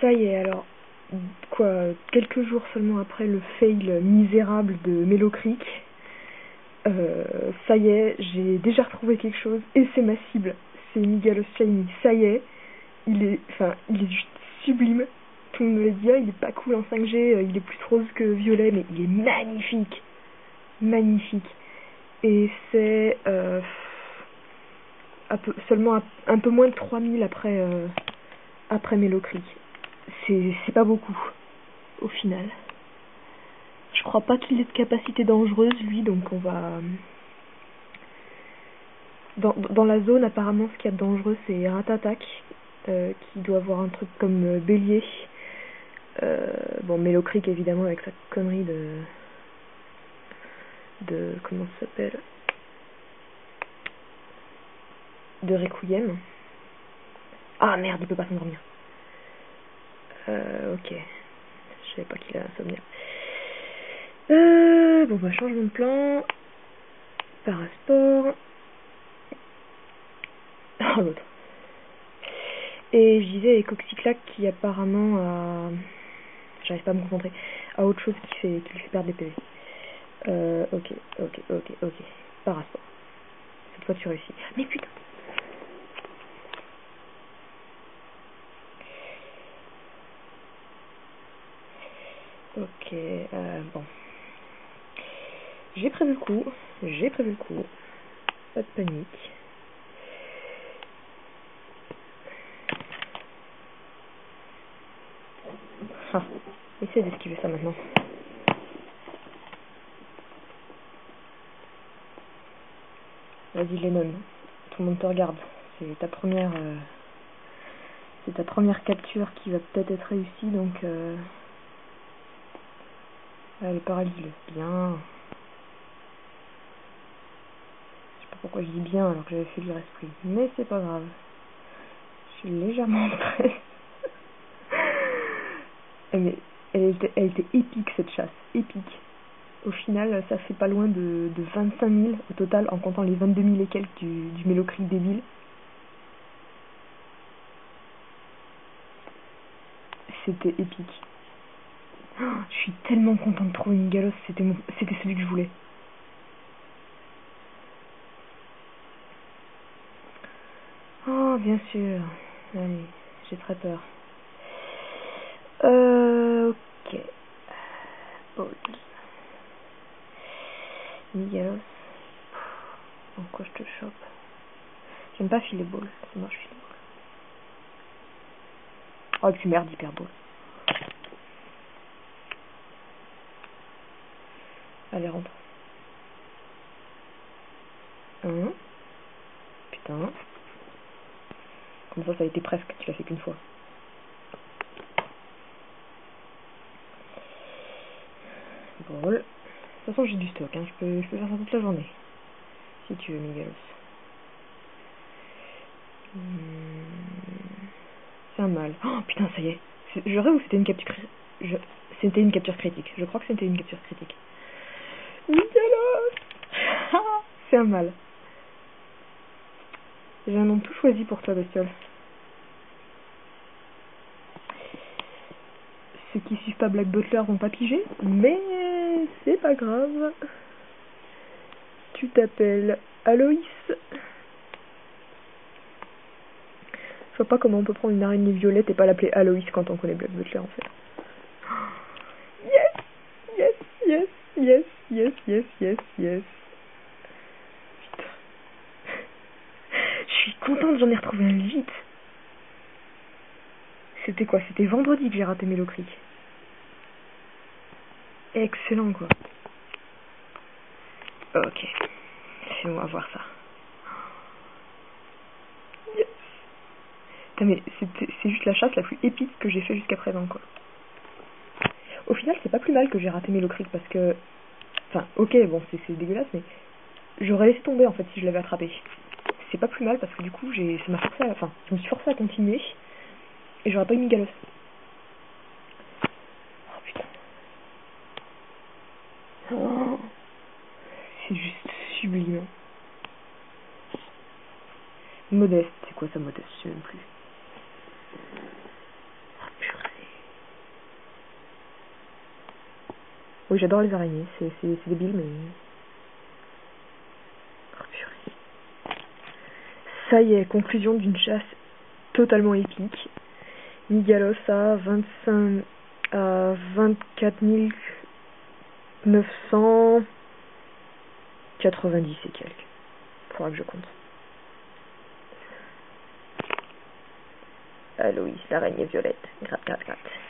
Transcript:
Ça y est, alors, quoi, quelques jours seulement après le fail misérable de Mélokrik, ça y est, j'ai déjà retrouvé quelque chose, et c'est ma cible, c'est Migalos. Ça y est, il est juste sublime. Tout le monde me l'a dit, ah, il est pas cool en 5G, il est plus rose que violet, mais il est magnifique, magnifique. Et c'est seulement un peu moins de 3000 après, après Mélokrik. C'est pas beaucoup, au final. Je crois pas qu'il ait de capacité dangereuse, lui, donc on va... Dans la zone, apparemment, ce qu'il y a de dangereux, c'est Ratatak, qui doit avoir un truc comme bélier. Bon, Mélokrik, évidemment, avec sa connerie de comment ça s'appelle, de Requiem. Ah merde, il peut pas s'endormir. Ok, je savais pas qu'il a un somnir. Bon bah changement de plan. Parasport. Ah l'autre. Et je disais avec Oxyclac qui apparemment a... J'arrive pas à me concentrer. À autre chose qui lui fait perdre des PV. Ok. Parasport. Cette fois tu réussis. Mais putain. Ok, bon. J'ai prévu le coup. Pas de panique. Ah, essaie d'esquiver ça maintenant. Vas-y Lennon, tout le monde te regarde. C'est ta première... c'est ta première capture qui va peut-être être réussie, donc... Elle est paralysée. Bien. Je sais pas pourquoi je dis bien alors que j'avais fait du l'esprit. Mais c'est pas grave. Je suis légèrement entrée. elle était épique cette chasse. Épique. Au final, ça fait pas loin de 25 000 au total en comptant les 22 000 et quelques du Mélokrik débile. C'était épique. Oh, je suis tellement contente de trouver Migalos, c'était celui que je voulais. Oh, bien sûr. Allez, j'ai très peur. Ok. Bon. Migalos. En quoi je te chope? J'aime pas filer ball. C'est moi, je file ball. Oh, et puis merde, hyper ball. Allez, rentre. Hein? Putain. Comme ça, ça a été presque. Tu l'as fait qu'une fois. Bon. De toute façon, j'ai du stock. Hein. Je peux faire ça toute la journée. Si tu veux, Migalos. C'est un mal. Oh, putain, ça y est. Je rêve ou c'était une capture critique? C'était une capture critique. Je crois que c'était une capture critique. Migalos. C'est un mal. J'ai un nom tout choisi pour toi, Bastiole. Ceux qui suivent pas Black Butler vont pas piger, mais c'est pas grave. Tu t'appelles Aloïs. Je vois pas comment on peut prendre une araignée violette et pas l'appeler Aloïs quand on connaît Black Butler en fait. Yes. Putain. Je suis contente, j'en ai retrouvé un vite. C'était quoi? C'était vendredi que j'ai raté Mélokrik. Excellent, quoi. Ok. C'est bon, on va voir ça. Yes. Putain, mais c'est juste la chasse la plus épique que j'ai fait jusqu'à présent, quoi. Au final, c'est pas plus mal que j'ai raté Mélokrik parce que... Enfin, ok, bon, c'est dégueulasse, mais j'aurais laissé tomber, en fait, si je l'avais attrapé. C'est pas plus mal, parce que du coup, je me suis forcée à continuer, et j'aurais pas eu Migalos. Oh, putain. Oh, c'est juste sublime. Modeste, c'est quoi ça, modeste? Je sais même plus. Oh, purée. Oui, j'adore les araignées, c'est débile, mais... Oh, purée. Ça y est, conclusion d'une chasse totalement épique. Migalos à 24 990 et quelques. Faudra que je compte. Aloïs, l'araignée violette. Gratte, gratte, gratte.